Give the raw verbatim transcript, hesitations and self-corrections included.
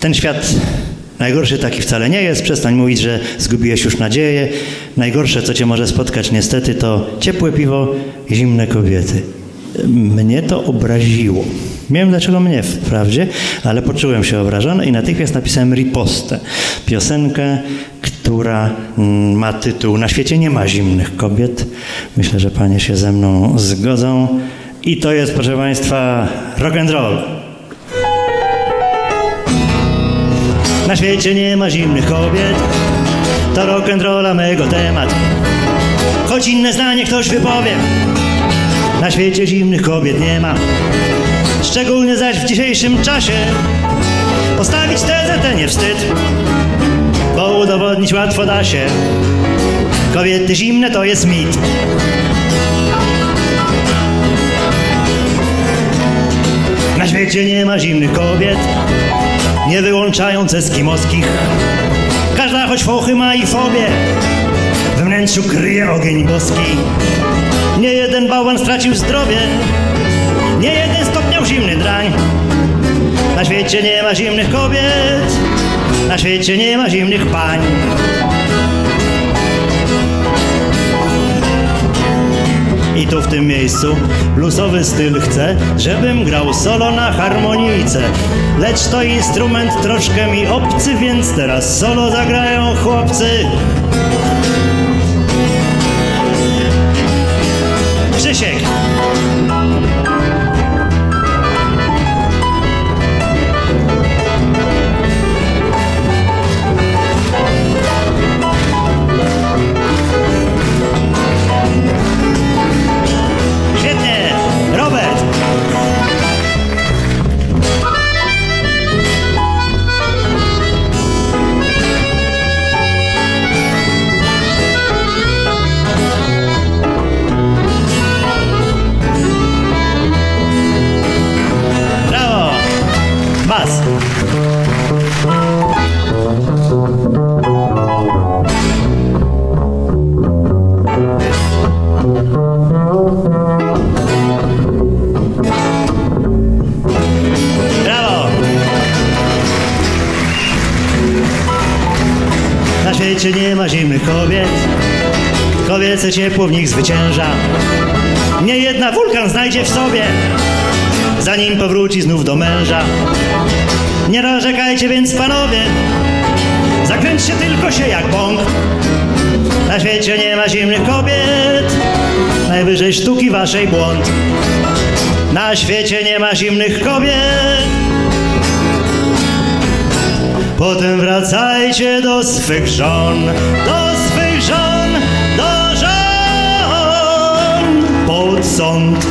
Ten świat najgorszy taki wcale nie jest. Przestań mówić, że zgubiłeś już nadzieję. Najgorsze, co cię może spotkać niestety, to ciepłe piwo i zimne kobiety. Mnie to obraziło. Nie wiem dlaczego mnie wprawdzie, ale poczułem się obrażony i natychmiast napisałem ripostę. Piosenkę, która ma tytuł "Na świecie nie ma zimnych kobiet". Myślę, że panie się ze mną zgodzą. I to jest, proszę państwa, rock and roll. Na świecie nie ma zimnych kobiet, to rock and rolla mego temat. Choć inne zdanie ktoś wypowie, na świecie zimnych kobiet nie ma. Szczególnie zaś w dzisiejszym czasie postawić tezę tę nie wstyd, bo udowodnić łatwo da się. Kobiety zimne to jest mit. Na świecie nie ma zimnych kobiet, nie wyłączając eskimoskich. Każda choć fochy ma i fobie, we wnętrzu kryje ogień boski. Nie jeden bałwan stracił zdrowie, nie jeden stopniał zimny drań. Na świecie nie ma zimnych kobiet, na świecie nie ma zimnych pań. I tu w tym miejscu bluesowy styl chce, żebym grał solo na harmonijce. Lecz to instrument troszkę mi obcy, więc teraz solo zagrają chłopcy. Krzysiek! Na świecie nie ma zimnych kobiet, kobiece ciepło w nich zwycięża. Nie jedna wulkan znajdzie w sobie, zanim powróci znów do męża. Nie narzekajcie więc panowie, zakręćcie tylko się jak bąk. Na świecie nie ma zimnych kobiet, najwyżej sztuki waszej błąd. Na świecie nie ma zimnych kobiet, potem wracajcie do swych żon, do swych żon, do żon pod sąd.